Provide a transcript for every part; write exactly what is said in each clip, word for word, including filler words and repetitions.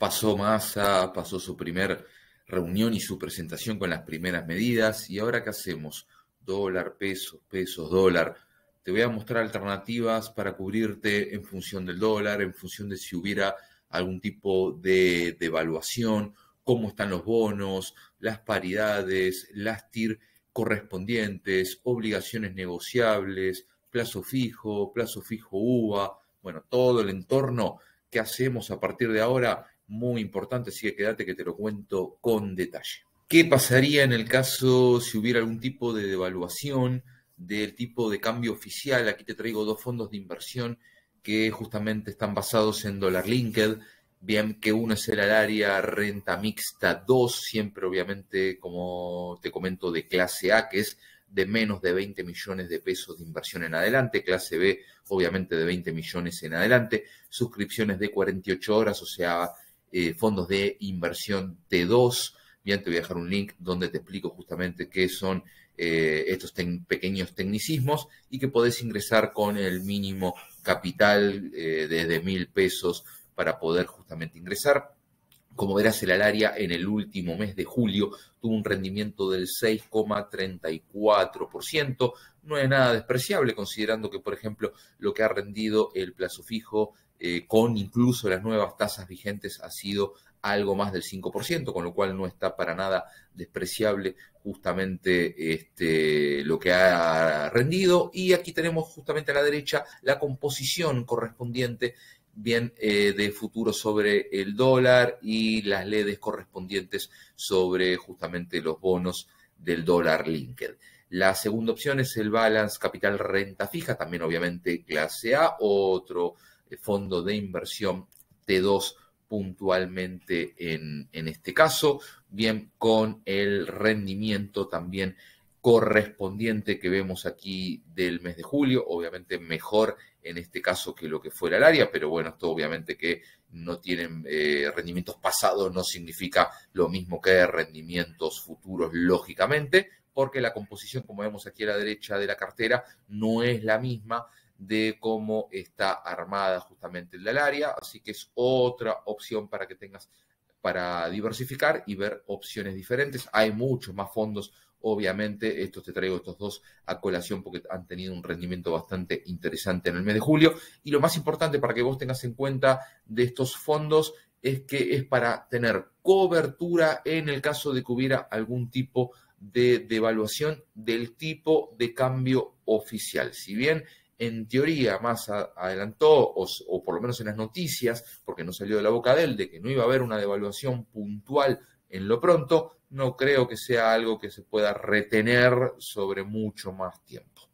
pasó Massa, pasó su primer reunión y su presentación con las primeras medidas. ¿Y ahora qué hacemos? Dólar, pesos, pesos, dólar. Te voy a mostrar alternativas para cubrirte en función del dólar, en función de si hubiera algún tipo de devaluación, cómo están los bonos, las paridades, las T I R correspondientes, obligaciones negociables, plazo fijo, plazo fijo U V A, bueno, todo el entorno que hacemos a partir de ahora, muy importante, así que quédate que te lo cuento con detalle. ¿Qué pasaría en el caso si hubiera algún tipo de devaluación del tipo de cambio oficial? Aquí te traigo dos fondos de inversión que justamente están basados en dólar linked, bien que uno es el área renta mixta dos, siempre obviamente, como te comento, de clase A, que es de menos de veinte millones de pesos de inversión en adelante, clase B, obviamente, de veinte millones en adelante, suscripciones de cuarenta y ocho horas, o sea, eh, fondos de inversión T dos, bien, te voy a dejar un link donde te explico justamente qué son eh, estos ten, pequeños tecnicismos y que podés ingresar con el mínimo capital eh, desde mil pesos para poder justamente ingresar. Como verás, el alaria en el último mes de julio tuvo un rendimiento del seis coma treinta y cuatro por ciento. No es nada despreciable considerando que, por ejemplo, lo que ha rendido el plazo fijo eh, con incluso las nuevas tasas vigentes ha sido algo más del cinco por ciento, con lo cual no está para nada despreciable justamente este, lo que ha rendido. Y aquí tenemos justamente a la derecha la composición correspondiente, bien, eh, de futuro sobre el dólar y las L E Ds correspondientes sobre justamente los bonos del dólar linked. La segunda opción es el balance capital renta fija, también obviamente clase A, otro eh, fondo de inversión T dos puntualmente en, en este caso, bien, con el rendimiento también correspondiente que vemos aquí del mes de julio, obviamente mejor en este caso que lo que fuera el área, pero bueno, esto obviamente que no tienen eh, rendimientos pasados, no significa lo mismo que rendimientos futuros, lógicamente, porque la composición, como vemos aquí a la derecha de la cartera, no es la misma de cómo está armada justamente el del área, así que es otra opción para que tengas para diversificar y ver opciones diferentes. Hay muchos más fondos, obviamente, estos te traigo estos dos a colación porque han tenido un rendimiento bastante interesante en el mes de julio. Y lo más importante para que vos tengas en cuenta de estos fondos es que es para tener cobertura en el caso de que hubiera algún tipo de devaluación del tipo de cambio oficial. Si bien en teoría Massa adelantó, o, o por lo menos en las noticias, porque no salió de la boca de él, de que no iba a haber una devaluación puntual en lo pronto, no creo que sea algo que se pueda retener sobre mucho más tiempo.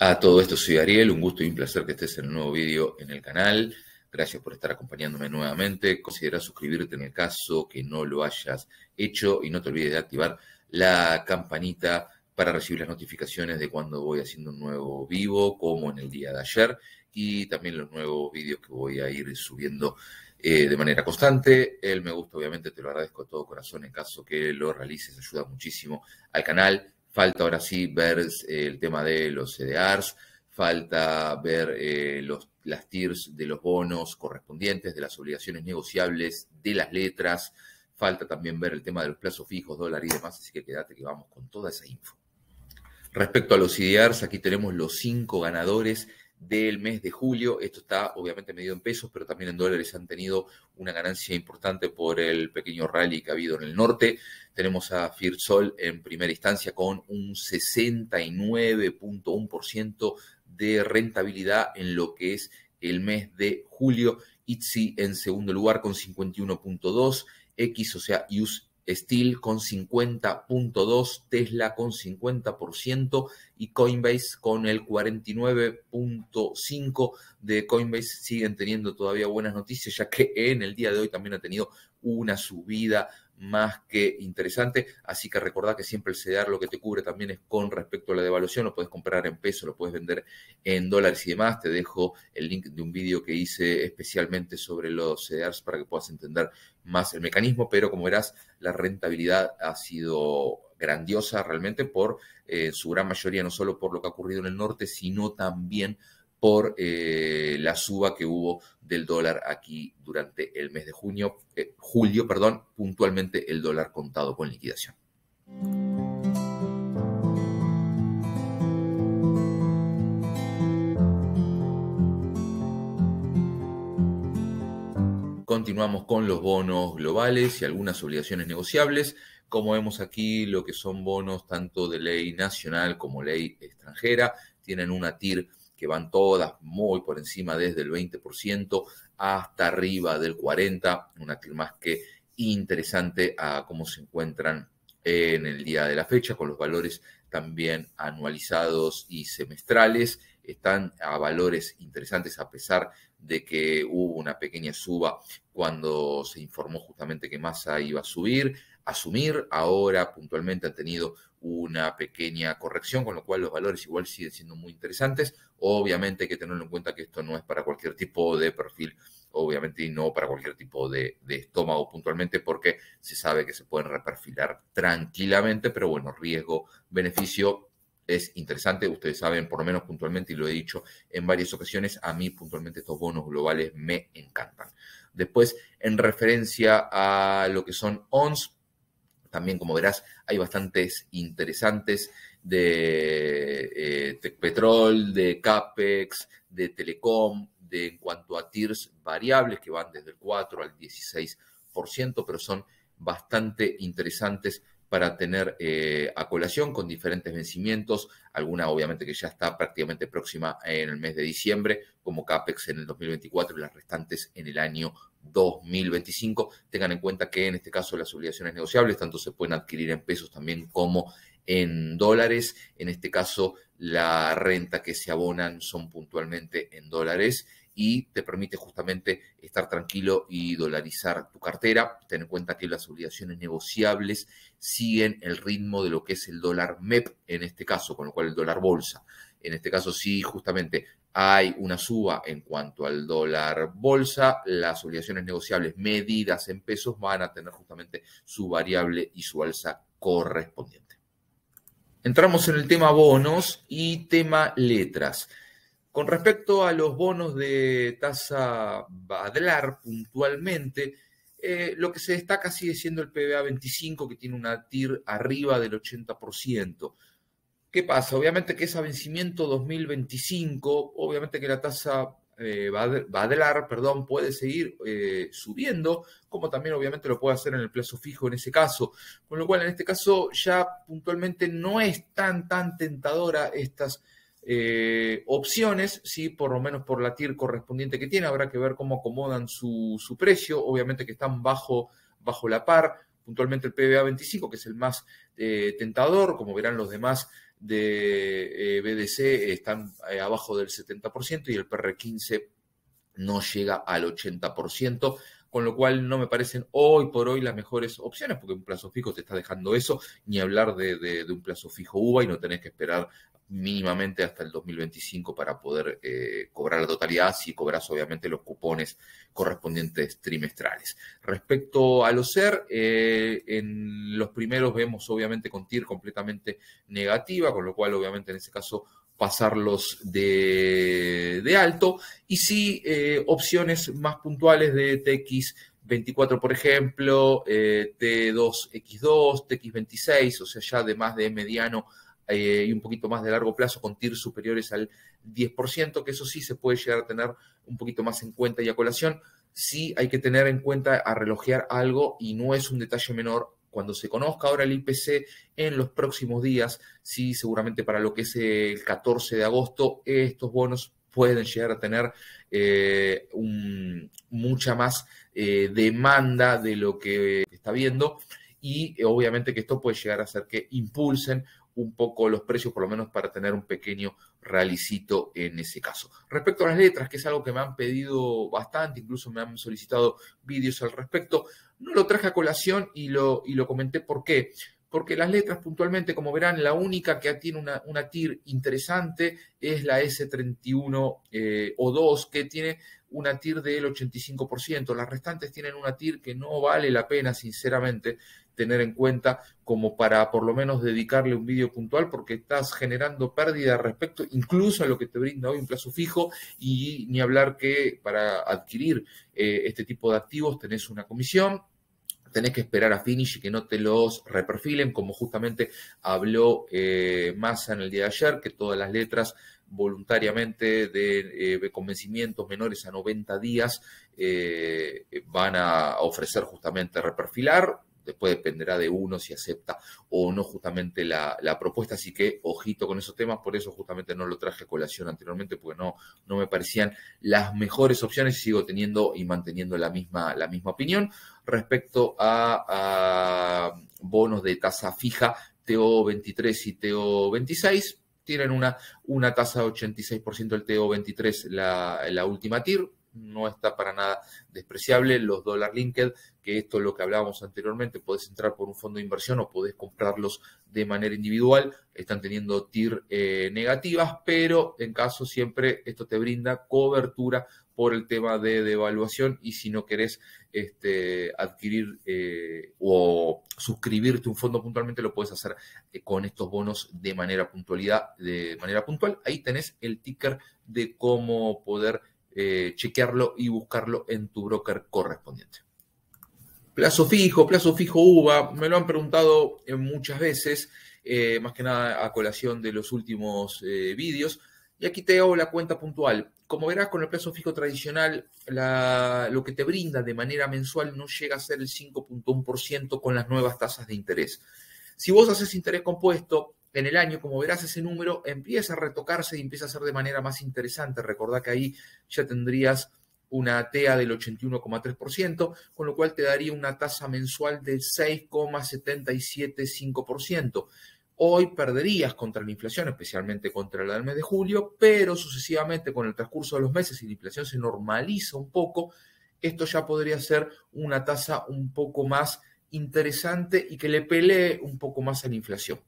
A todo esto, soy Ariel, un gusto y un placer que estés en un nuevo vídeo en el canal. Gracias por estar acompañándome nuevamente. Considera suscribirte en el caso que no lo hayas hecho y no te olvides de activar la campanita para recibir las notificaciones de cuando voy haciendo un nuevo vivo, como en el día de ayer, y también los nuevos vídeos que voy a ir subiendo eh, de manera constante. El me gusta, obviamente, te lo agradezco de todo corazón en caso que lo realices, ayuda muchísimo al canal. Falta ahora sí ver eh, el tema de los C D Ars, falta ver eh, los, las T I Rs de los bonos correspondientes, de las obligaciones negociables, de las letras, falta también ver el tema de los plazos fijos, dólar y demás, así que quédate que vamos con toda esa info. Respecto a los C E D Ars, aquí tenemos los cinco ganadores del mes de julio. Esto está obviamente medido en pesos, pero también en dólares han tenido una ganancia importante por el pequeño rally que ha habido en el norte. Tenemos a FirSol en primera instancia con un sesenta y nueve coma uno por ciento de rentabilidad en lo que es el mes de julio. I T S I en segundo lugar con cincuenta y uno coma dos por ciento. X, o sea, U S Steel con cincuenta coma dos por ciento, Tesla con cincuenta por ciento y Coinbase con el cuarenta y nueve coma cinco por ciento. De Coinbase siguen teniendo todavía buenas noticias, ya que en el día de hoy también ha tenido una subida más que interesante. Así que recordá que siempre el C D R lo que te cubre también es con respecto a la devaluación. Lo puedes comprar en pesos, lo puedes vender en dólares y demás. Te dejo el link de un vídeo que hice especialmente sobre los C D Rs para que puedas entender más el mecanismo. Pero como verás, la rentabilidad ha sido grandiosa realmente por eh, su gran mayoría, no solo por lo que ha ocurrido en el norte, sino también por eh, la suba que hubo del dólar aquí durante el mes de junio, eh, julio, perdón, puntualmente el dólar contado con liquidación. Continuamos con los bonos globales y algunas obligaciones negociables. Como vemos aquí, lo que son bonos tanto de ley nacional como ley extranjera, tienen una T I R que van todas muy por encima desde el veinte por ciento hasta arriba del cuarenta por ciento, una T I R más que interesante a cómo se encuentran en el día de la fecha, con los valores también anualizados y semestrales. Están a valores interesantes a pesar de que hubo una pequeña suba cuando se informó justamente que Massa iba a subir, asumir. Ahora puntualmente han tenido una pequeña corrección, con lo cual los valores igual siguen siendo muy interesantes. Obviamente hay que tenerlo en cuenta que esto no es para cualquier tipo de perfil, obviamente, y no para cualquier tipo de, de estómago puntualmente, porque se sabe que se pueden reperfilar tranquilamente, pero bueno, riesgo-beneficio es interesante. Ustedes saben, por lo menos puntualmente, y lo he dicho en varias ocasiones, a mí puntualmente estos bonos globales me encantan. Después, en referencia a lo que son O N S, también, como verás, hay bastantes interesantes de eh, Tecpetrol, de CAPEX, de Telecom, de en cuanto a T I Rs variables que van desde el cuatro al dieciséis por ciento, pero son bastante interesantes para tener eh, a colación, con diferentes vencimientos, alguna obviamente que ya está prácticamente próxima en el mes de diciembre, como CAPEX en el dos mil veinticuatro y las restantes en el año dos mil veinticinco. Tengan en cuenta que en este caso las obligaciones negociables tanto se pueden adquirir en pesos también como en dólares. En este caso la renta que se abonan son puntualmente en dólares y te permite justamente estar tranquilo y dolarizar tu cartera. Ten en cuenta que las obligaciones negociables siguen el ritmo de lo que es el dólar M E P en este caso, con lo cual el dólar bolsa. En este caso sí, justamente hay una suba en cuanto al dólar bolsa, las obligaciones negociables medidas en pesos van a tener justamente su variable y su alza correspondiente. Entramos en el tema bonos y tema letras. Con respecto a los bonos de tasa BADLAR puntualmente, eh, lo que se destaca sigue siendo el P B A veinticinco, que tiene una T I R arriba del ochenta por ciento. ¿Qué pasa? Obviamente que es a vencimiento dos mil veinticinco, obviamente que la tasa eh, BADLAR, perdón, puede seguir eh, subiendo, como también obviamente lo puede hacer en el plazo fijo en ese caso. Con lo cual, en este caso, ya puntualmente no es tan, tan tentadora estas Eh, opciones, sí, por lo menos por la T I R correspondiente que tiene. Habrá que ver cómo acomodan su, su precio. Obviamente que están bajo, bajo la par, puntualmente el P B A veinticinco, que es el más eh, tentador. Como verán, los demás de eh, B D C están eh, abajo del setenta por ciento y el P R quince no llega al ochenta por ciento, con lo cual no me parecen hoy por hoy las mejores opciones, porque un plazo fijo te está dejando eso, ni hablar de, de, de un plazo fijo U V A, y no tenés que esperar mínimamente hasta el dos mil veinticinco para poder eh, cobrar la totalidad, si cobras obviamente los cupones correspondientes trimestrales. Respecto a los C E R, eh, en los primeros vemos obviamente con T I R completamente negativa, con lo cual obviamente en ese caso pasarlos de, de alto, y sí eh, opciones más puntuales de T X veinticuatro, por ejemplo, eh, T dos X dos, T X veintiséis, o sea ya de más de mediano Eh, y un poquito más de largo plazo, con T I R superiores al diez por ciento, que eso sí se puede llegar a tener un poquito más en cuenta y a colación. Sí hay que tener en cuenta a relojear algo, y no es un detalle menor. Cuando se conozca ahora el I P C en los próximos días, sí, seguramente para lo que es el catorce de agosto, estos bonos pueden llegar a tener eh, un, mucha más eh, demanda de lo que está viendo, y eh, obviamente que esto puede llegar a hacer que impulsen un poco los precios, por lo menos para tener un pequeño realicito en ese caso. Respecto a las letras, que es algo que me han pedido bastante, incluso me han solicitado vídeos al respecto, no lo traje a colación y lo, y lo comenté. ¿Por qué? Porque las letras puntualmente, como verán, la única que tiene una, una T I R interesante es la S treinta y uno eh, o dos, que tiene una T I R del ochenta y cinco por ciento. Las restantes tienen una T I R que no vale la pena, sinceramente, tener en cuenta como para por lo menos dedicarle un vídeo puntual, porque estás generando pérdida respecto incluso a lo que te brinda hoy un plazo fijo, y ni hablar que para adquirir eh, este tipo de activos tenés una comisión, tenés que esperar a finish y que no te los reperfilen, como justamente habló eh, Massa en el día de ayer, que todas las letras voluntariamente de, eh, de convencimientos menores a noventa días eh, van a ofrecer justamente reperfilar. Después dependerá de uno si acepta o no justamente la, la propuesta, así que ojito con esos temas. Por eso justamente no lo traje a colación anteriormente, porque no, no me parecían las mejores opciones y sigo teniendo y manteniendo la misma, la misma opinión. Respecto a, a bonos de tasa fija, T O veintitrés y T O veintiséis, tienen una, una tasa de ochenta y seis por ciento del T O veintitrés, la, la última T I R. No está para nada despreciable. Los dólar linked, que esto es lo que hablábamos anteriormente, podés entrar por un fondo de inversión o podés comprarlos de manera individual, están teniendo T I R eh, negativas, pero en caso siempre esto te brinda cobertura por el tema de devaluación, y si no querés este, adquirir eh, o suscribirte un fondo puntualmente, lo puedes hacer eh, con estos bonos de manera, puntualidad, de manera puntual. Ahí tenés el ticker de cómo poder Eh, chequearlo y buscarlo en tu broker correspondiente. Plazo fijo, plazo fijo U V A, me lo han preguntado eh, muchas veces, eh, más que nada a colación de los últimos eh, vídeos, y aquí te hago la cuenta puntual. Como verás, con el plazo fijo tradicional, la, lo que te brinda de manera mensual no llega a ser el cinco punto uno por ciento con las nuevas tasas de interés. Si vos haces interés compuesto en el año, como verás, ese número empieza a retocarse y empieza a ser de manera más interesante. Recordá que ahí ya tendrías una T E A del ochenta y uno coma tres por ciento, con lo cual te daría una tasa mensual del seis coma setenta y siete cinco por ciento. Hoy perderías contra la inflación, especialmente contra la del mes de julio, pero sucesivamente con el transcurso de los meses, y la inflación se normaliza un poco, esto ya podría ser una tasa un poco más interesante y que le pelee un poco más a la inflación.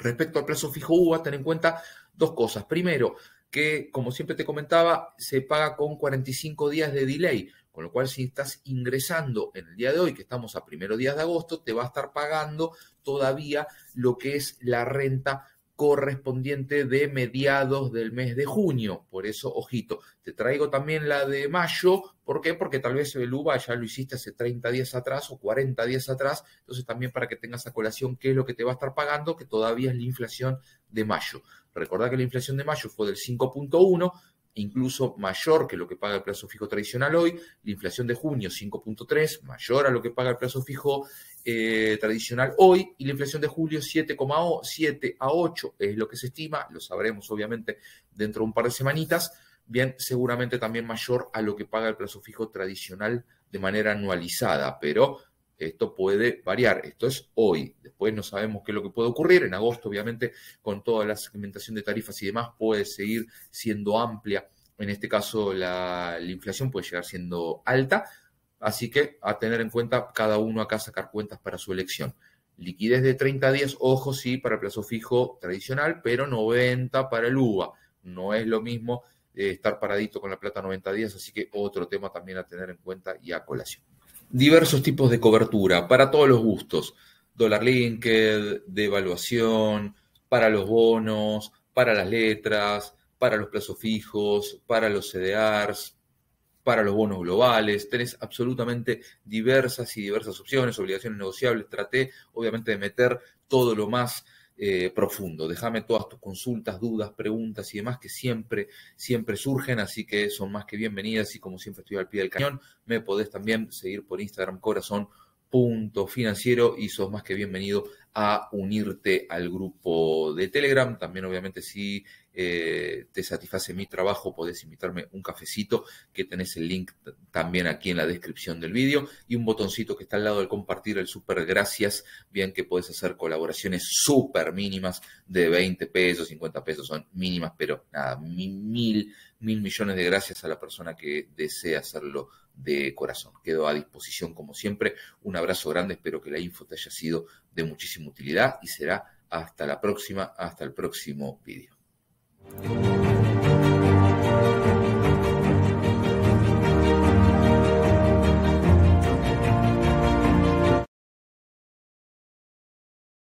Respecto al plazo fijo U V A, ten en cuenta dos cosas. Primero, que como siempre te comentaba, se paga con cuarenta y cinco días de delay, con lo cual si estás ingresando en el día de hoy, que estamos a primeros días de agosto, te va a estar pagando todavía lo que es la renta correspondiente de mediados del mes de junio. Por eso, ojito, te traigo también la de mayo. ¿Por qué? Porque tal vez el U V A ya lo hiciste hace treinta días atrás o cuarenta días atrás. Entonces también para que tengas a colación qué es lo que te va a estar pagando, que todavía es la inflación de mayo. Recordá que la inflación de mayo fue del cinco punto uno, incluso mayor que lo que paga el plazo fijo tradicional hoy. La inflación de junio, cinco punto tres, mayor a lo que paga el plazo fijo Eh, tradicional hoy, y la inflación de julio siete coma siete a ocho es lo que se estima, lo sabremos obviamente dentro de un par de semanitas, bien, seguramente también mayor a lo que paga el plazo fijo tradicional de manera anualizada, pero esto puede variar, esto es hoy, después no sabemos qué es lo que puede ocurrir, en agosto obviamente con toda la segmentación de tarifas y demás puede seguir siendo amplia, en este caso la, la inflación puede llegar siendo alta. Así que a tener en cuenta, cada uno acá sacar cuentas para su elección. Liquidez de treinta días, ojo, sí, para el plazo fijo tradicional, pero noventa para el U V A. No es lo mismo eh, estar paradito con la plata noventa días, así que otro tema también a tener en cuenta y a colación. Diversos tipos de cobertura, para todos los gustos. Dólar linked, devaluación, para los bonos, para las letras, para los plazos fijos, para los CEDEARs, para los bonos globales, tenés absolutamente diversas y diversas opciones, obligaciones negociables. Traté obviamente de meter todo lo más eh, profundo. Déjame todas tus consultas, dudas, preguntas y demás que siempre, siempre surgen, así que son más que bienvenidas y como siempre estoy al pie del cañón. Me podés también seguir por Instagram, corazón punto financiero, y sos más que bienvenido a unirte al grupo de Telegram. También obviamente si eh, te satisface mi trabajo podés invitarme un cafecito, que tenés el link también aquí en la descripción del vídeo, y un botoncito que está al lado del compartir, el super gracias, bien, que podés hacer colaboraciones súper mínimas de veinte pesos, cincuenta pesos, son mínimas, pero nada, mil, mil millones de gracias a la persona que desea hacerlo de corazón. Quedo a disposición como siempre. Un abrazo grande, espero que la info te haya sido de muchísima utilidad y será hasta la próxima, hasta el próximo vídeo.